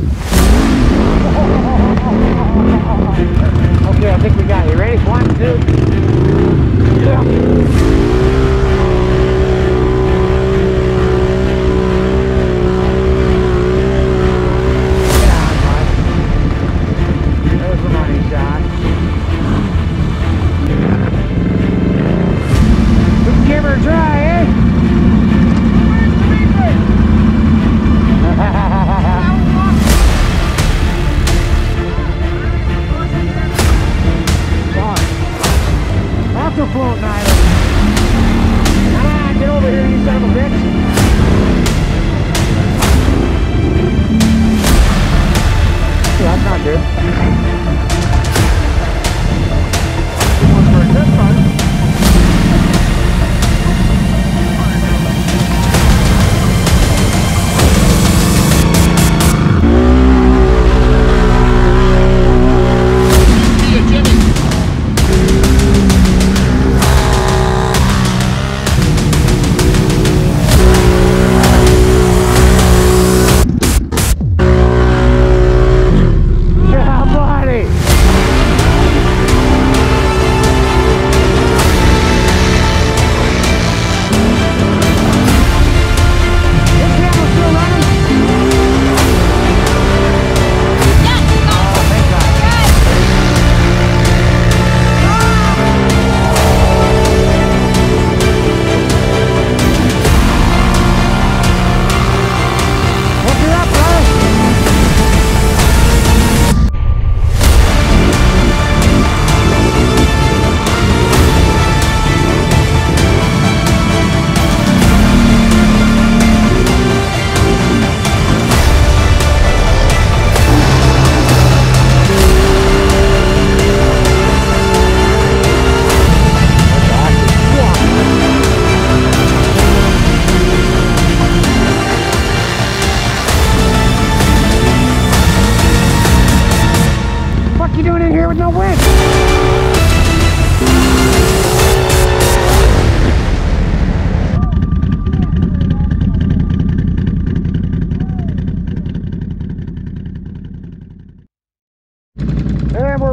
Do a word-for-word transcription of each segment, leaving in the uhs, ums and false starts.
Okay, I think we got it. Ready? One, two, three, yeah.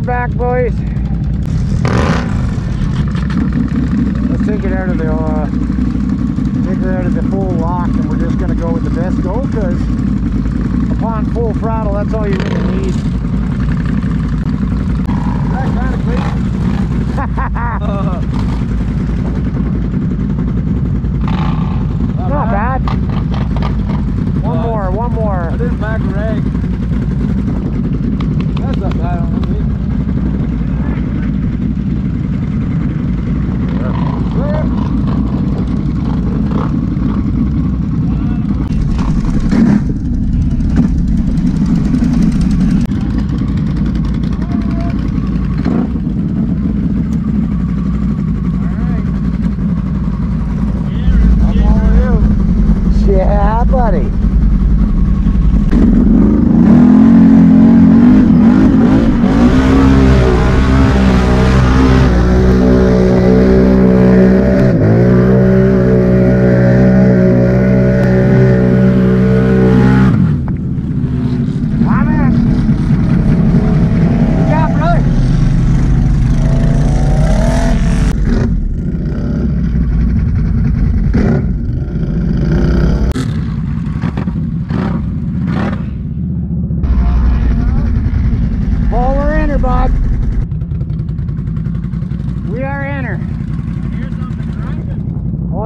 Back, boys. Let's take it out of the uh, take it out of the full lock, and we're just going to go with the best go, because upon full throttle, that's all you really need. That kind of clean. Not bad. One uh, more, one more. I didn't back rag. That's not bad on the week.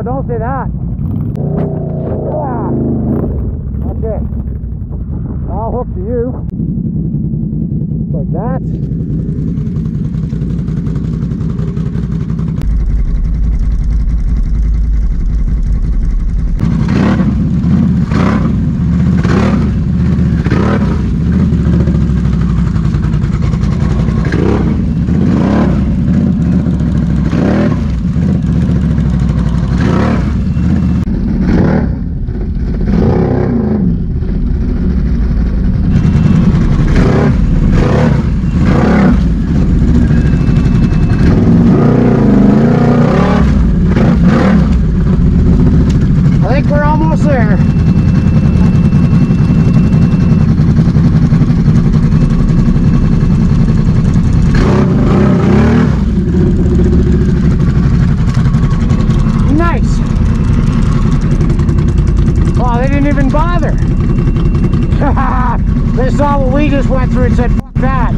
Don't say that. Yeah. Okay. I'll hook to you. Like that. We're almost there. didn't even bother. They saw what we just went through and said, fuck that.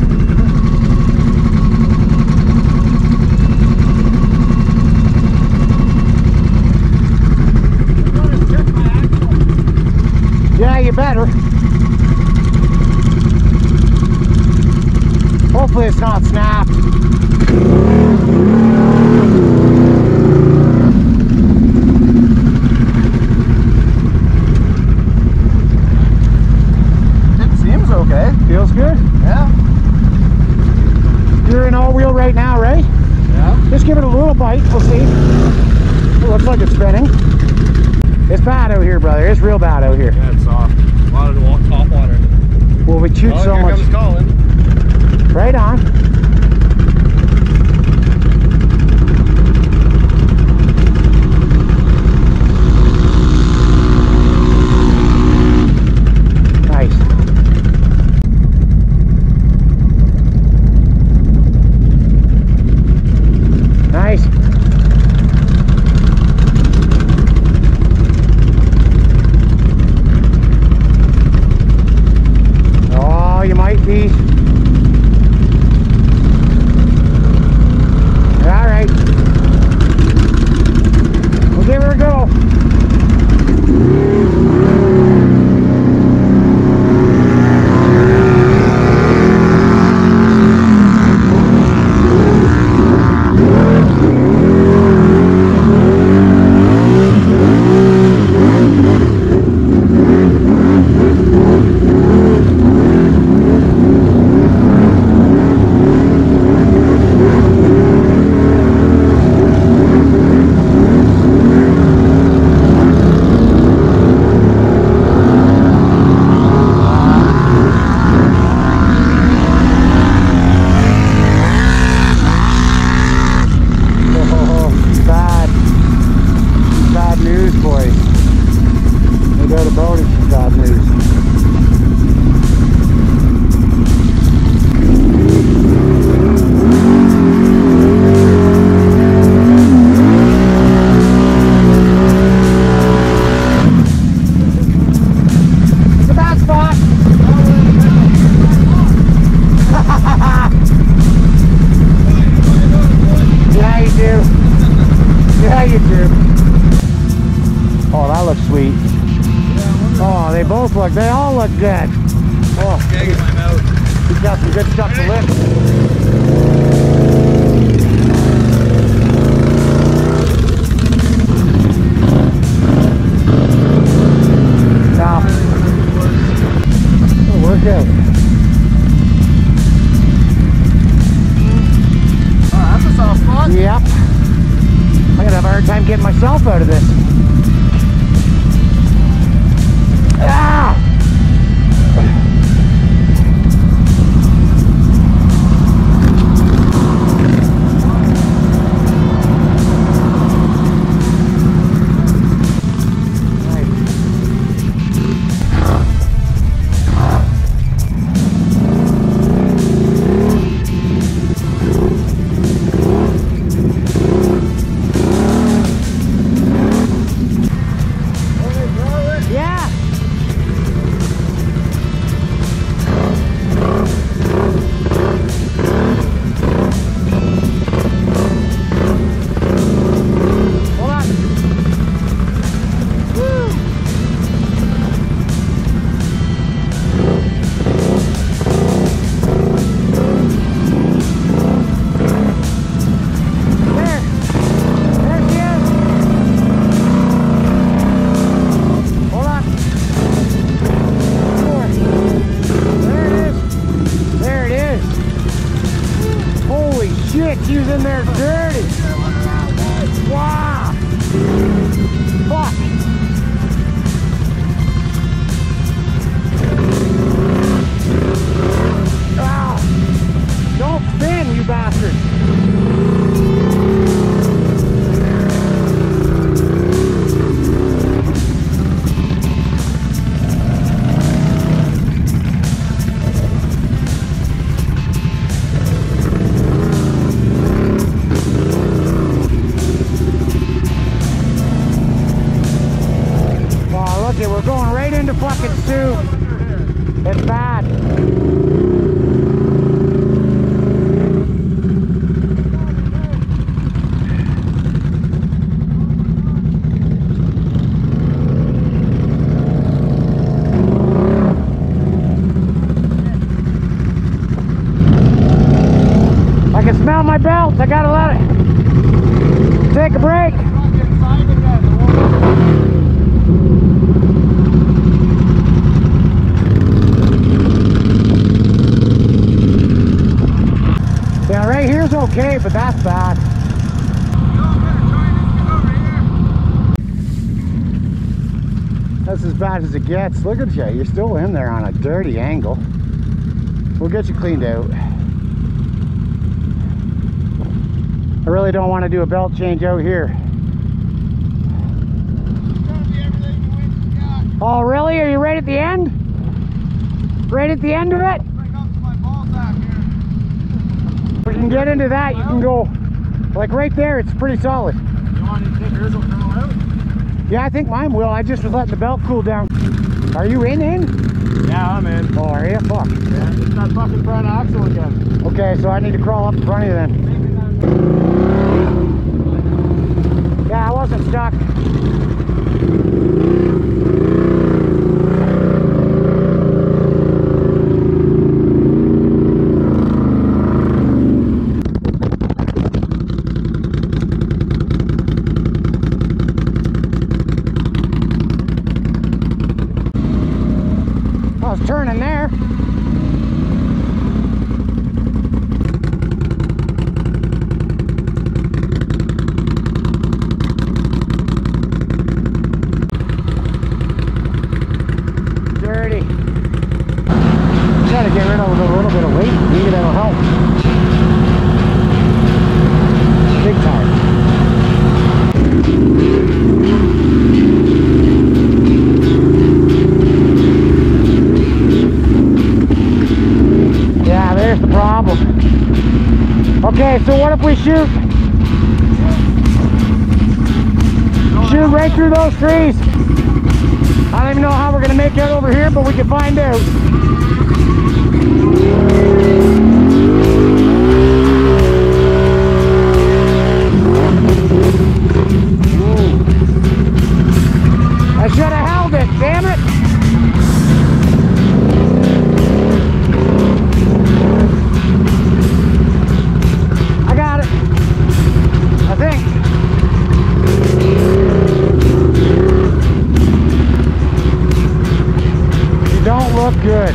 Yeah, you better. Hopefully it's not snapped. It seems okay. Feels good? Yeah. You're in all wheel right now, right? Yeah. Just give it a little bite, we'll see. It looks like it's spinning. It's bad out here, brother. It's real bad out here. Yeah, it's soft. A lot of top water. Well, we chewed oh, so much. Comes Colin. Right on. Nice. Nice. They all look good. Oh, he's, he's got some good stuff to lift. Now, it'll work out. Oh, that's a soft spot. Yep. I'm gonna have a hard time getting myself out of this. Watch it, we're going right into fucking soup. It's bad. I can smell my belts. I gotta let it take a break. Okay, but that's bad. That's as bad as it gets. Look at you, you're still in there on a dirty angle. We'll get you cleaned out. I really don't want to do a belt change out here. Oh, really? Are you right at the end? Right at the end of it? If you can get into that, you can go, like right there, it's pretty solid. You want to think yours will come out? Yeah, I think mine will. I just was letting the belt cool down. Are you in, in? Yeah, I'm in. Oh, are you? Fuck. Yeah, it's that fucking front axle again. Okay, so I need to crawl up in front of you then. Yeah, I wasn't stuck. I was turning there. Dirty. Try to get rid of a little bit of weight. Maybe that'll help. Big time. Okay, so what if we shoot? Shoot right through those trees. I don't even know how we're gonna make it over here, but we can find out. I should have held it, damn it. Look good.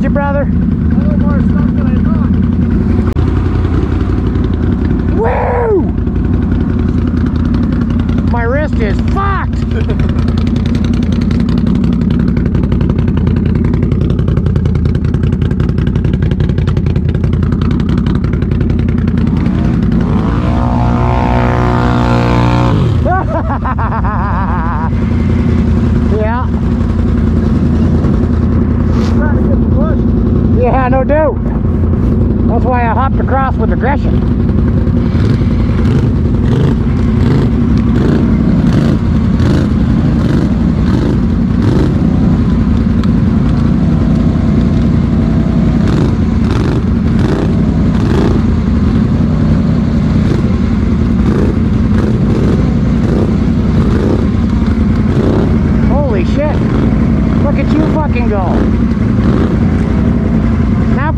Did you, brother? A little more stuff than I thought. Woo! My wrist is fucked! Yeah, no doubt. That's why I hopped across with aggression. Holy shit. Look at you fucking go.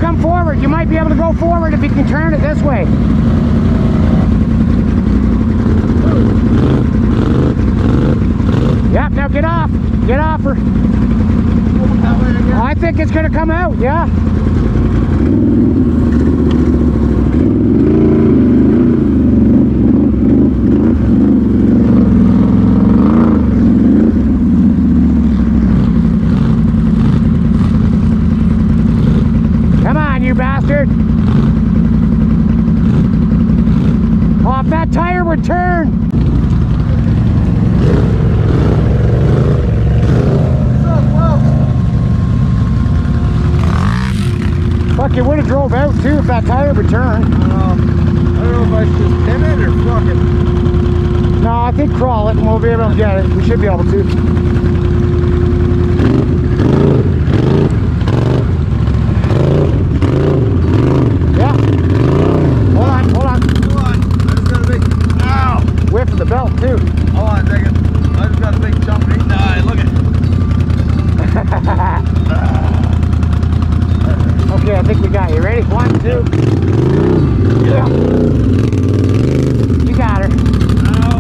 Come forward. You might be able to go forward if you can turn it this way. Yep, now get off. Get off her. I think it's going to come out, yeah. Off that tire would turn. So close. Fuck, you would have drove out too if that tire would turn. Um, I don't know if I should pin it or fuck it. No, I think crawl it and we'll be able to get it. We should be able to. Okay, I think we got you. Ready? One, two. Yeah. You got her. Oh.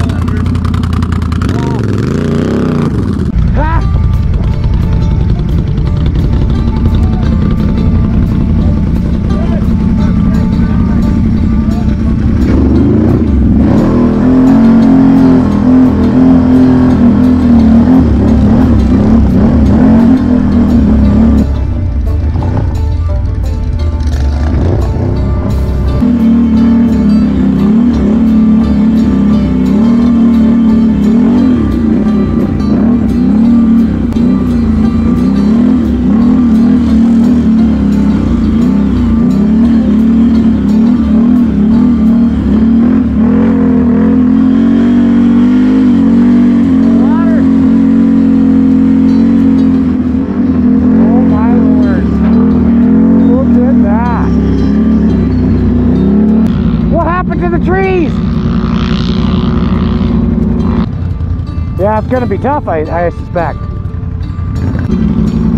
Yeah, it's gonna be tough, I, I suspect.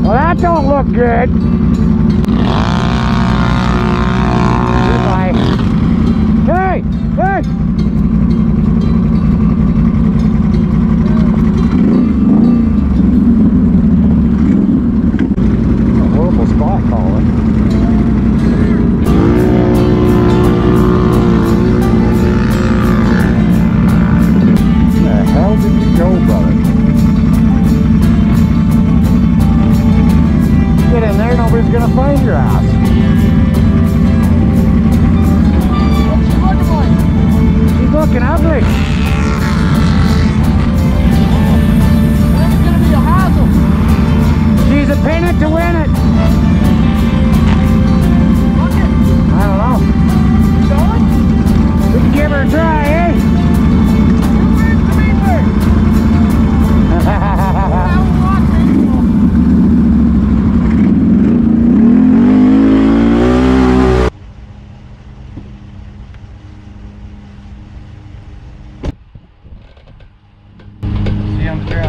Well, that don't look good. Goodbye. Hey! Hey! A horrible spot calling.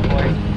Boys.